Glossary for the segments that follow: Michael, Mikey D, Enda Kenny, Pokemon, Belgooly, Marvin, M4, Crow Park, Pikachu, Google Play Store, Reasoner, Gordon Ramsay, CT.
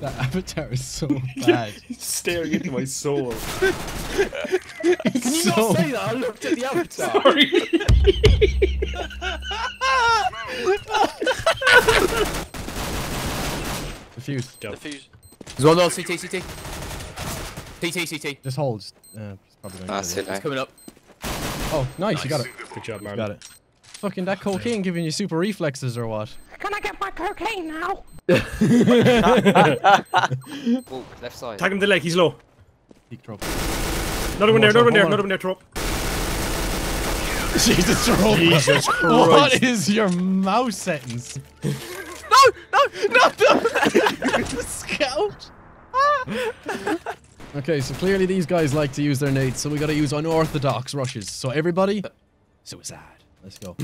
That avatar is so bad. He's staring into my soul. Can you not say that? I looked at the avatar. Sorry. Defuse. Defuse. There's one more. CT, CT. CT, CT. Just holds. That's it. It's coming up. Oh, nice. You got it. Good job, Marvin. Got it. Fucking that cocaine giving you super reflexes or what? Can I get my cocaine now? Oh, left side. Tag him the leg, he's low. Peak drop. Another one there, another one there, another one there, drop. Jesus, Jesus Christ. What is your mouse sentence? No, no, no, no. The scout. Okay, so clearly these guys like to use their nades, so we gotta use unorthodox rushes. So everybody, suicide. Let's go.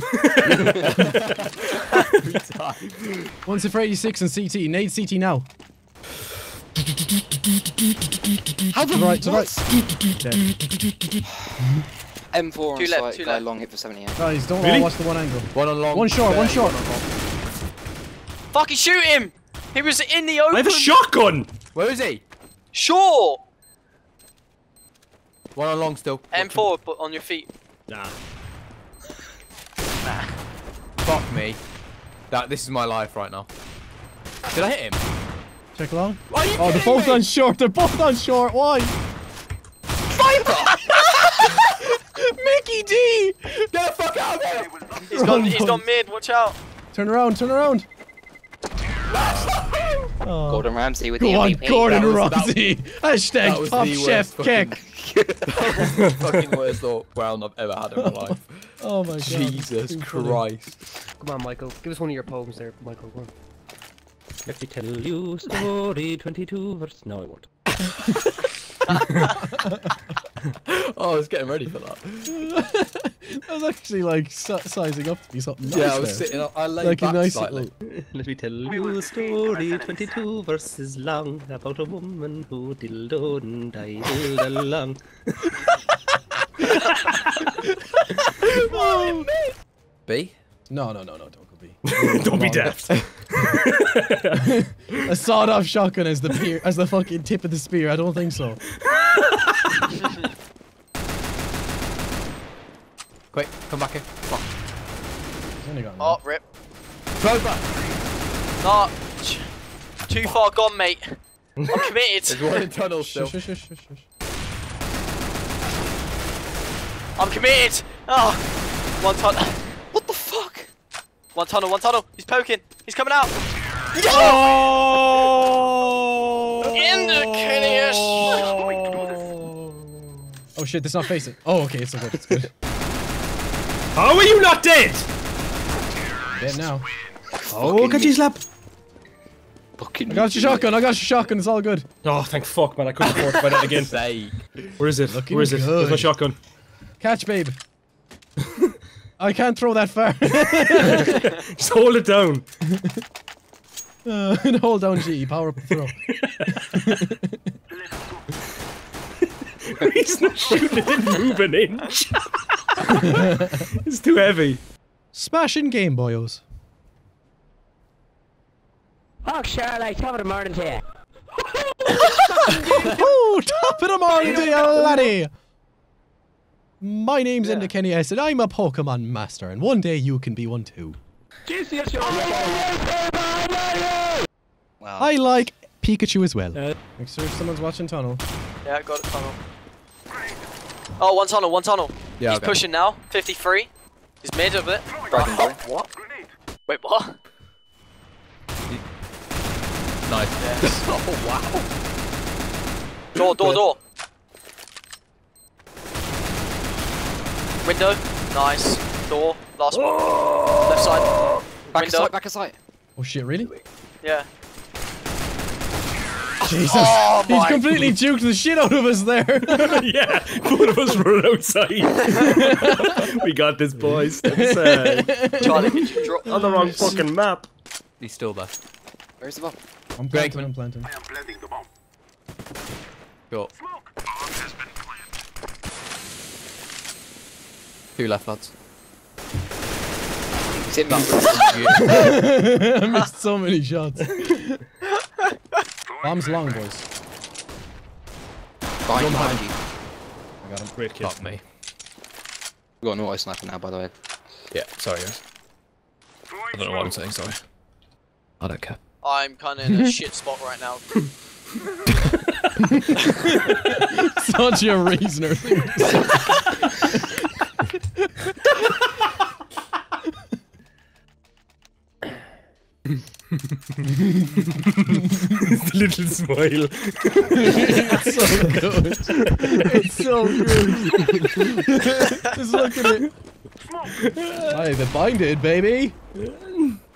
Once for 86 and CT. Nade CT now. How the right, to right. M4 two on left, site, guy long hit for 78. Guys, don't really? All watch the one angle. One on long. One short, one short. Fucking shoot him! He was in the open. I have a shotgun! Where is he? Short! One on long still. M4 but on your feet. Nah. Nah. Fuck me. This is my life right now. Did I hit him? Check along. Oh, they're both on short. They're both on short. Why? Viper! Mikey D! Get the fuck out of there! He's gone mid. Watch out. Turn around. Turn around. Gordon Ramsay with the MVP. Go on, Gordon Ramsay. Hashtag Top Chef Kick. That was the fucking worst round I've ever had in my life. Oh my god. Jesus Christ. Come on, Michael. Give us one of your poems there, Michael. Go on. Let me tell you story 22 verse. No, I won't. Oh, I was getting ready for that. I was actually like sizing up to be something nice. Yeah, I was sitting up. I like a nice slightly. Let me tell you story 22 verses long about a woman who dildoed and died all along. Oh, B? No, no, no, no, don't go B. Don't be deaf. A sawed-off shotgun as the pier, as the fucking tip of the spear. I don't think so. Quick, come back here. Come on. Oh, rip. Clover. No, too far gone, mate. I'm committed. There's one in tunnel still. I'm committed. Oh, one tunnel. What the fuck? One tunnel. One tunnel. He's poking. He's coming out. Yes! Oh! Enda Kenny. Oh shit! That's not facing. Oh, okay. It's okay. It's good. How are you not dead? Dead now. Oh, catch his lap. Fucking I got your shotgun. I got your shotgun. It's all good. Oh, thank fuck, man! I couldn't afford to buy that again. Where is it? Looking Where is it? Where's my shotgun? Catch, babe. I can't throw that far. Just hold it down. And hold down G. Power up the throw. He's not shooting. It didn't move an inch. It's too heavy. Smashing game, boyos. Oh, Charlie, top of the morning to you. Oh, top of the morning to you, laddie. My name's Enda Kenny, I said I'm a Pokemon master, and one day you can be one too. Wow. I like Pikachu as well. Make sure someone's watching tunnel. Yeah, I got a tunnel. Oh, one tunnel, one tunnel. Yeah, he's pushing now. 53. He's mid of it. What? Wait, what? Nice. Yeah. Oh, wow. Door, door, door. Window. Nice. Door. Last one. Oh! Left side. Back of sight, back of sight. Oh shit, really? Yeah. Jesus. Oh, he's completely juked the shit out of us there. Yeah, both of us were outside. We got this, boys. Charlie, did you drop on the wrong fucking map? He's still there. Where's the bomb? I'm planting. I'm planting. I am planting the bomb. Go. Smoke. Bomb has been planted. Two left, lads. He's in that. I missed so many shots. Bomb's long, boys. Behind you. I got him. Rick, fuck me. We got an auto sniper now, by the way. Yeah, sorry guys. I don't know what I'm saying, sorry. I don't care. I'm kind of in a shit spot right now. Such a reasoner. Little smile. It's so good. It's so good. Just look at it. Hey, they're binded, baby.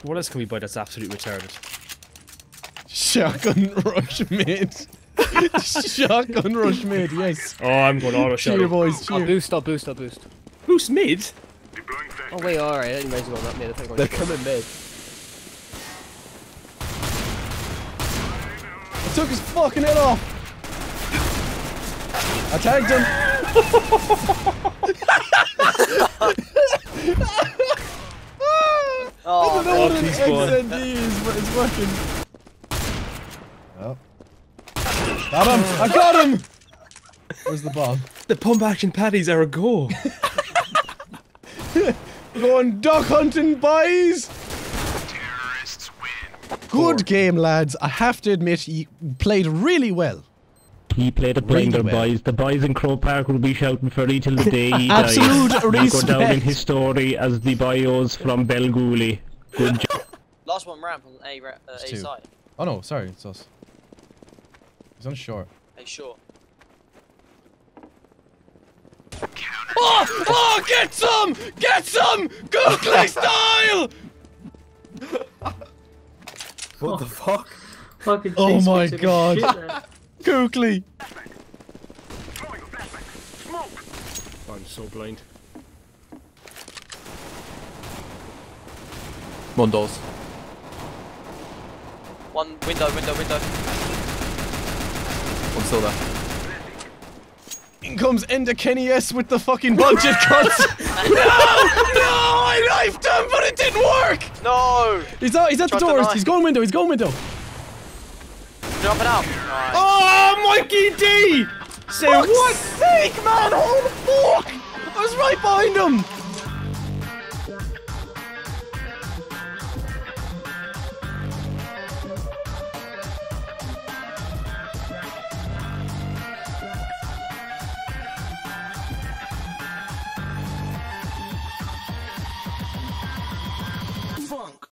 What else can we buy that's absolutely retarded? Shotgun rush mid. Shotgun rush mid, yes. Oh, I'm going auto shotgun. Cheer, boys, cheer. I'll boost, I'll boost, I'll boost. Boost mid? Oh, wait, alright. I didn't imagine going that mid. I think they're coming mid. Took his fucking head off. I tagged him. Oh, I don't know what an XND is, but it's working. Oh. Got him! I got him! Where's the bomb? The pump action patties are a go. Going duck hunting, boys! Good game, lads. I have to admit, he played really well. He played a blinder, really well. Boys. The boys in Crow Park will be shouting for it till the day he dies. Absolute respect. Go down in history as the bios from Belgooly. Good job. Last one round from A side. Oh no, sorry, it's us. He's on short. Hey, short. Oh! Oh! Get some! Get some! Googly style! What the fuck? Fucking oh my god! Googly! I'm so blind. One doors. One window. One's still there. In comes Enda Kenny S with the fucking budget cuts. No! I knifed him, but it didn't work! No! He's at the doors. He's going window. He's going window. Drop it out. Right. Oh, Mikey D! Say what? Fuck's sake, man! Holy fuck! I was right behind him!